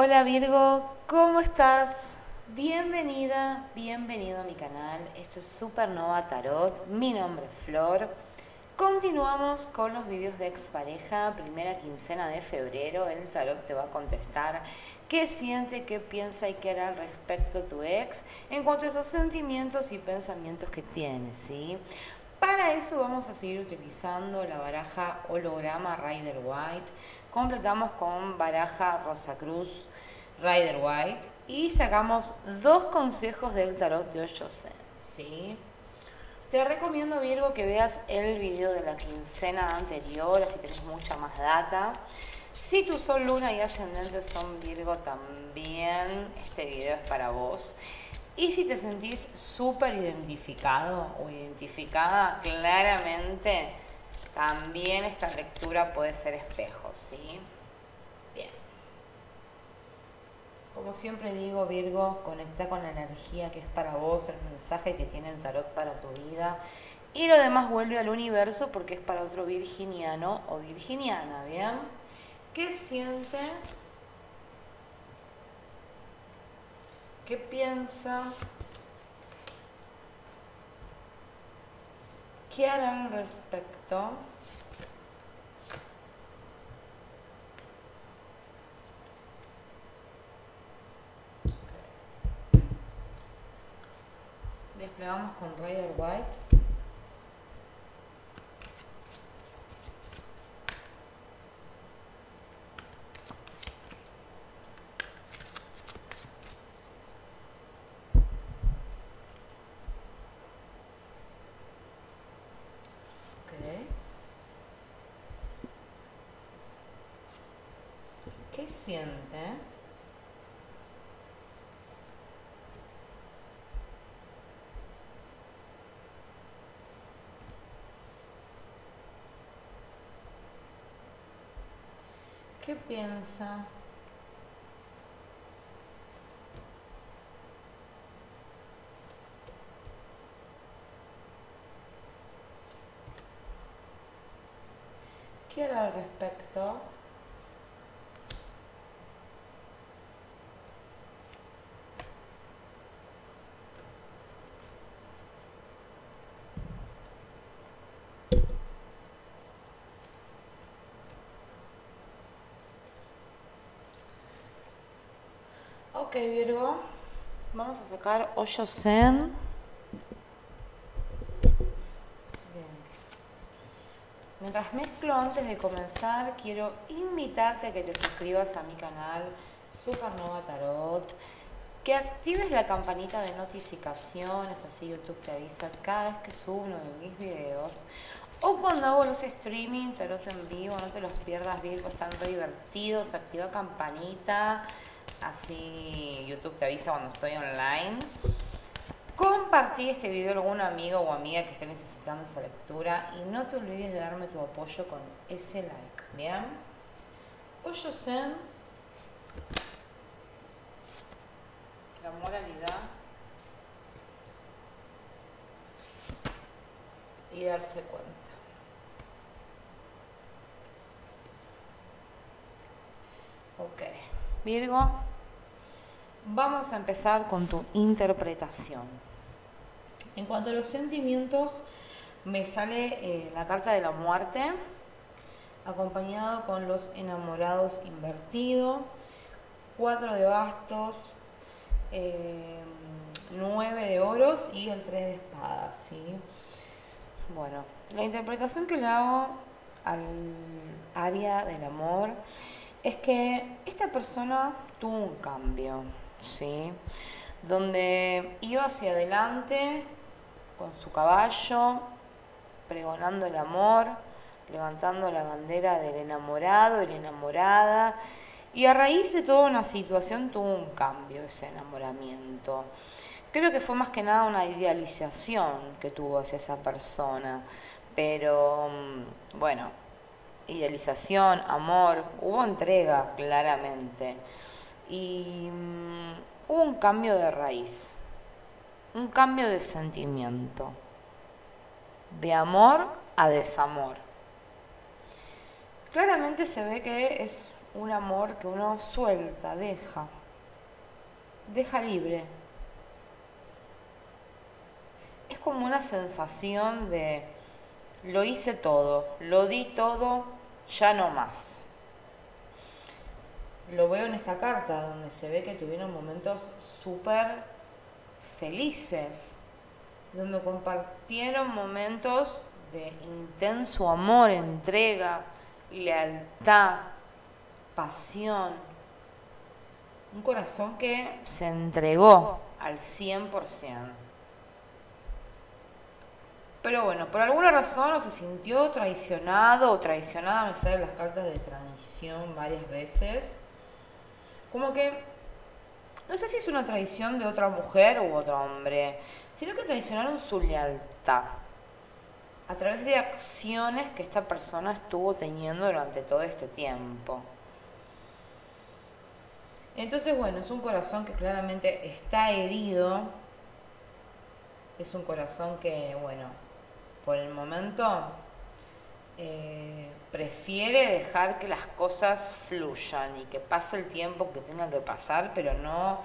Hola Virgo, ¿cómo estás? Bienvenida, bienvenido a mi canal. Esto es Supernova Tarot, mi nombre es Flor. Continuamos con los vídeos de expareja, primera quincena de febrero. El tarot te va a contestar qué siente, qué piensa y qué hará al respecto tu ex en cuanto a esos sentimientos y pensamientos que tienes, ¿sí? Para eso vamos a seguir utilizando la baraja holograma Rider-Waite. Completamos con baraja Rosa Cruz Rider-Waite y sacamos dos consejos del tarot de Osho Zen, ¿sí? Te recomiendo, Virgo, que veas el video de la quincena anterior, así tenés mucha más data. Si tu sol, luna y ascendente son Virgo, también este video es para vos. Y si te sentís súper identificado o identificada, claramente también esta lectura puede ser espejo, ¿sí? Bien. Como siempre digo, Virgo, conecta con la energía que es para vos, el mensaje que tiene el tarot para tu vida. Y lo demás vuelve al universo porque es para otro virginiano o virginiana, ¿bien? ¿Qué siente? ¿Qué piensa? ¿Qué harán al respecto? Okay. Desplegamos con Rider-Waite. ¿Qué siente? ¿Qué piensa? ¿Qué hará al respecto? Ok, Virgo, vamos a sacar Osho Zen. Bien. Mientras mezclo, antes de comenzar, quiero invitarte a que te suscribas a mi canal Supernova Tarot, que actives la campanita de notificaciones, así YouTube te avisa cada vez que subo uno de mis videos. O cuando hago los streaming, tarot en vivo, no te los pierdas, Virgo, están re divertidos. Activa campanita, así YouTube te avisa cuando estoy online. Compartí este video a algún amigo o amiga que esté necesitando esa lectura y no te olvides de darme tu apoyo con ese like, ¿bien? Osho Zen, la moralidad y darse cuenta. Ok, Virgo, vamos a empezar con tu interpretación. En cuanto a los sentimientos, me sale la carta de la muerte, acompañado con los enamorados invertido, 4 de bastos, 9 de oros y el 3 de espadas, ¿sí? Bueno, la interpretación que le hago al área del amor es que esta persona tuvo un cambio, ¿sí? Donde iba hacia adelante con su caballo, pregonando el amor, levantando la bandera del enamorado y la enamorada, y a raíz de toda una situación tuvo un cambio ese enamoramiento. Creo que fue más que nada una idealización que tuvo hacia esa persona, pero bueno, idealización, amor, hubo entrega claramente y hubo un cambio de raíz, un cambio de sentimiento, de amor a desamor. Claramente se ve que es un amor que uno suelta, deja libre. Es como una sensación de lo hice todo, lo di todo, ya no más. Lo veo en esta carta donde se ve que tuvieron momentos súper felices, donde compartieron momentos de intenso amor, entrega, lealtad, pasión. Un corazón que se entregó al 100%. Pero bueno, por alguna razón o se sintió traicionado o traicionada, me salen las cartas de traición varias veces. Como que, no sé si es una traición de otra mujer u otro hombre, sino que traicionaron su lealtad a través de acciones que esta persona estuvo teniendo durante todo este tiempo. Entonces, bueno, es un corazón que claramente está herido. Es un corazón que, bueno, por el momento prefiere dejar que las cosas fluyan y que pase el tiempo que tenga que pasar, pero no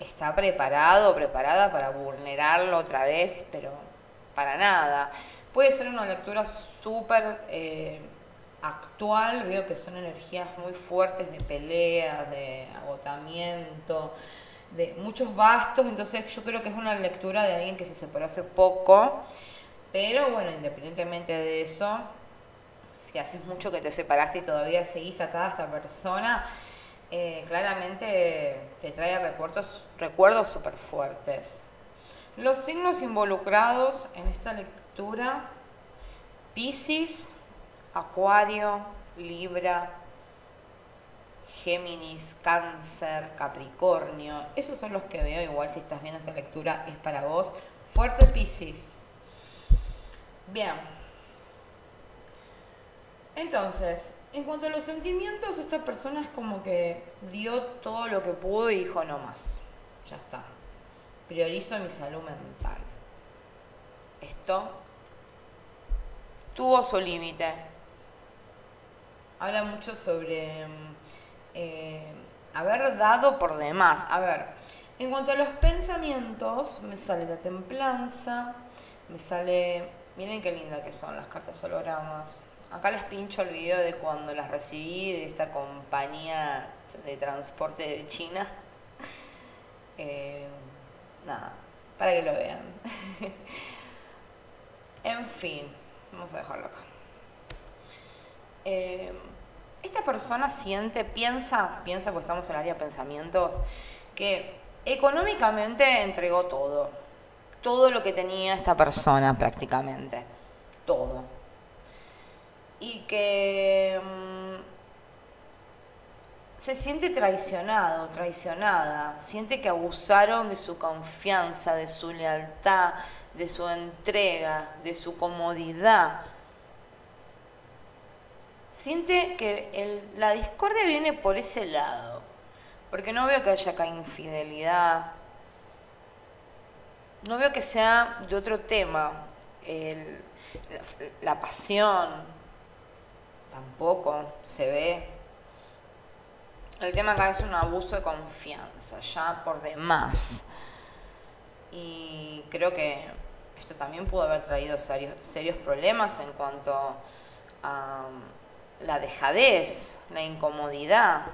está preparado o preparada para vulnerarlo otra vez, pero para nada. Puede ser una lectura súper actual. Veo que son energías muy fuertes de peleas, de agotamiento, de muchos bastos. Entonces yo creo que es una lectura de alguien que se separó hace poco. Pero bueno, independientemente de eso, si hace mucho que te separaste y todavía seguís atada a esta persona, claramente te trae recuerdos súper fuertes. Los signos involucrados en esta lectura: Piscis, Acuario, Libra, Géminis, Cáncer, Capricornio. Esos son los que veo. Igual si estás viendo esta lectura es para vos. Fuerte Piscis. Bien. Entonces, en cuanto a los sentimientos, esta persona es como que dio todo lo que pudo y dijo no más. Ya está. Priorizo mi salud mental. Esto tuvo su límite. Habla mucho sobre haber dado por demás. A ver, en cuanto a los pensamientos, me sale la templanza, me sale... Miren qué linda que son las cartas hologramas. Acá les pincho el video de cuando las recibí de esta compañía de transporte de China. Nada, para que lo vean. En fin, vamos a dejarlo acá. Esta persona siente, piensa, porque estamos en el área de pensamientos, que económicamente entregó todo. Todo lo que tenía esta persona prácticamente. Todo. Y que se siente traicionado, traicionada. Siente que abusaron de su confianza, de su lealtad, de su entrega, de su comodidad. Siente que la discordia viene por ese lado, porque no veo que haya acá infidelidad, no veo que sea de otro tema, la pasión, tampoco se ve. El tema acá es un abuso de confianza, ya por demás. Y creo que esto también pudo haber traído serios problemas en cuanto a la dejadez, la incomodidad,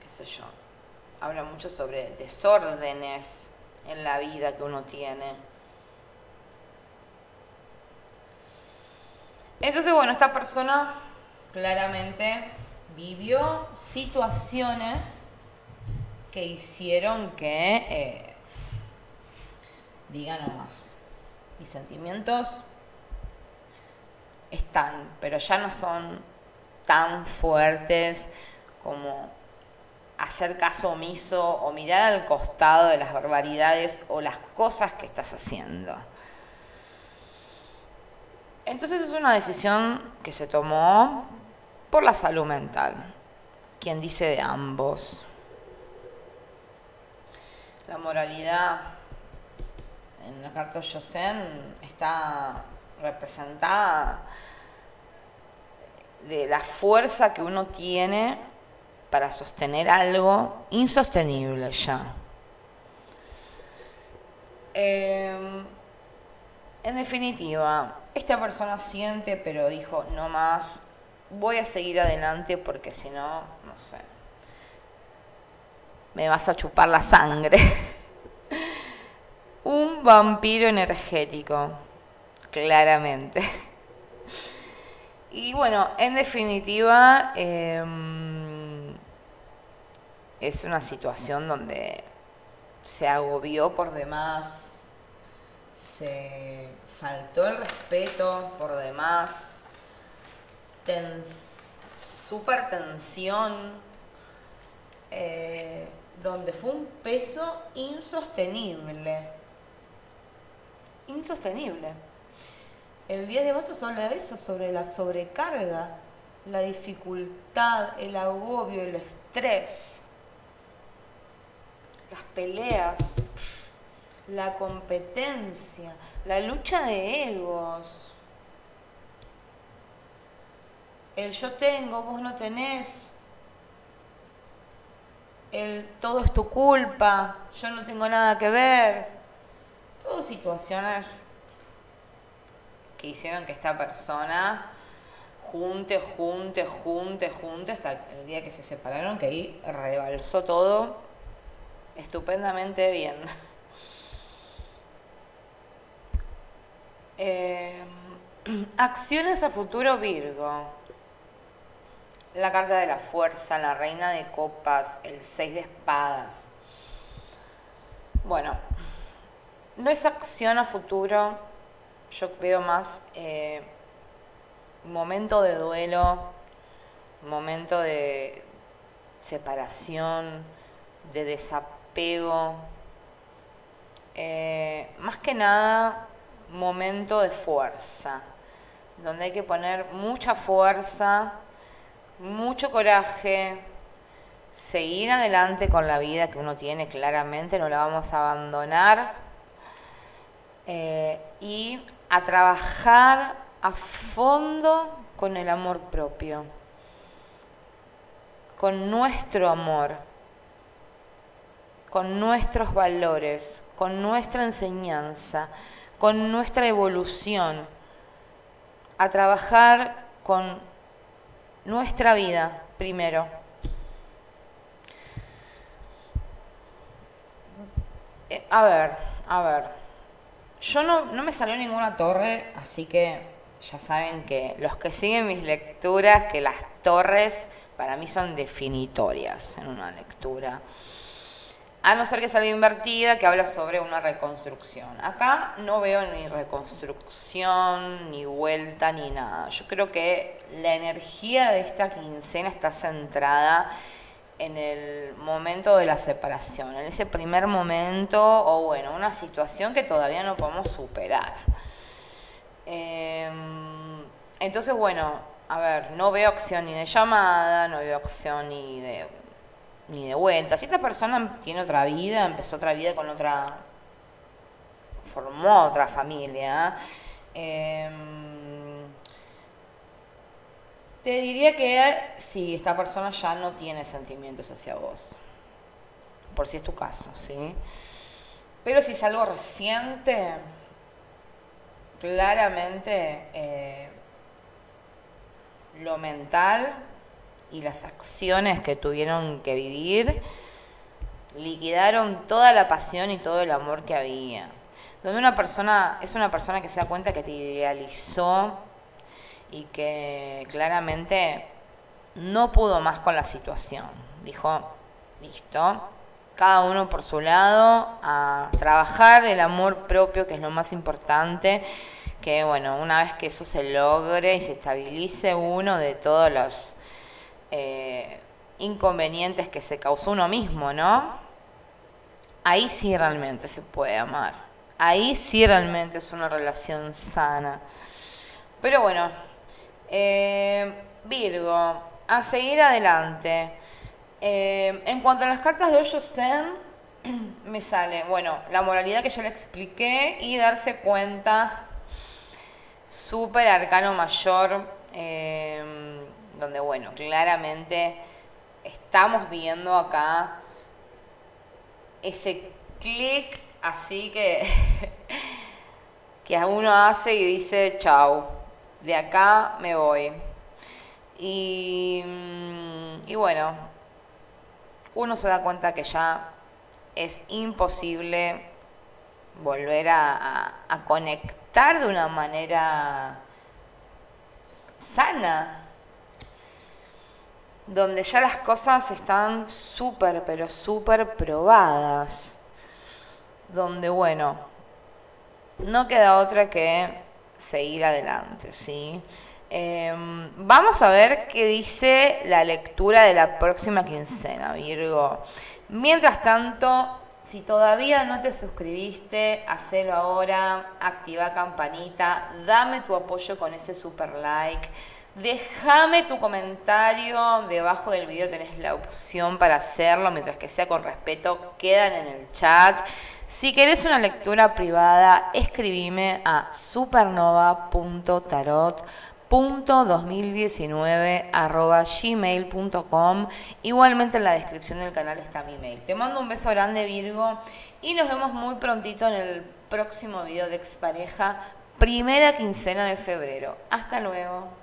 qué sé yo. Habla mucho sobre desórdenes en la vida que uno tiene. Entonces, bueno, esta persona claramente vivió situaciones que hicieron que diga no más. Mis sentimientos están, pero ya no son tan fuertes como hacer caso omiso o mirar al costado de las barbaridades o las cosas que estás haciendo. Entonces es una decisión que se tomó por la salud mental, quien dice de ambos. La moralidad en la carta Osho Zen está representada de la fuerza que uno tiene para sostener algo insostenible ya. En definitiva, esta persona siente, pero dijo, no más, voy a seguir adelante porque si no, no sé, me vas a chupar la sangre. Un vampiro energético, claramente. Y bueno, en definitiva, es una situación donde se agobió por demás, se faltó el respeto por demás, súper tensión, donde fue un peso insostenible. Insostenible. El 10 de agosto habla de eso, sobre la sobrecarga, la dificultad, el agobio, el estrés, las peleas, la competencia, la lucha de egos, el yo tengo, vos no tenés, el todo es tu culpa, yo no tengo nada que ver, todas situaciones que hicieron que esta persona junte hasta el día que se separaron, que ahí rebalsó todo estupendamente bien. Acciones a futuro, Virgo. La carta de la fuerza, la reina de copas, el 6 de espadas. Bueno, no es acción a futuro. Yo veo más momento de duelo, momento de separación, de desapego. Más que nada momento de fuerza, donde hay que poner mucha fuerza, mucho coraje, seguir adelante con la vida que uno tiene, claramente no la vamos a abandonar, y a trabajar a fondo con el amor propio, con nuestro amor, con nuestros valores, con nuestra enseñanza, con nuestra evolución, a trabajar con nuestra vida primero. A ver, yo no me salió ninguna torre, así que ya saben que los que siguen mis lecturas, que las torres para mí son definitorias en una lectura. A no ser que salga invertida, que habla sobre una reconstrucción. Acá no veo ni reconstrucción, ni vuelta, ni nada. Yo creo que la energía de esta quincena está centrada en el momento de la separación, en ese primer momento, o bueno, una situación que todavía no podemos superar. Entonces, bueno, a ver, no veo acción ni de llamada, no veo acción ni de vuelta. Si esta persona tiene otra vida, empezó otra vida con otra, formó otra familia, te diría que sí, esta persona ya no tiene sentimientos hacia vos, por si es tu caso, ¿sí? Pero si es algo reciente, claramente lo mental y las acciones que tuvieron que vivir liquidaron toda la pasión y todo el amor que había. Donde una persona es una persona que se da cuenta que te idealizó y que claramente no pudo más con la situación. Dijo, listo, cada uno por su lado, a trabajar el amor propio, que es lo más importante, que bueno, una vez que eso se logre y se estabilice uno de todos los inconvenientes que se causó uno mismo, ¿no? Ahí sí realmente se puede amar. Ahí sí realmente es una relación sana. Pero bueno, Virgo, a seguir adelante. En cuanto a las cartas de Osho Zen, me sale, bueno, la moralidad que ya le expliqué y darse cuenta, súper arcano mayor, donde, bueno, claramente estamos viendo acá ese clic así que, uno hace y dice, chau, de acá me voy. Y bueno, uno se da cuenta que ya es imposible volver a conectar de una manera sana, donde ya las cosas están súper, pero súper probadas, donde, bueno, no queda otra que seguir adelante, ¿sí? Vamos a ver qué dice la lectura de la próxima quincena, Virgo. Mientras tanto, si todavía no te suscribiste, hacelo ahora, activa campanita, dame tu apoyo con ese super like, déjame tu comentario, debajo del video tenés la opción para hacerlo, mientras que sea con respeto, quedan en el chat. Si querés una lectura privada, escribime a supernova.tarot.2019@gmail.com. Igualmente en la descripción del canal está mi mail. Te mando un beso grande, Virgo, y nos vemos muy prontito en el próximo video de Expareja, primera quincena de febrero. Hasta luego.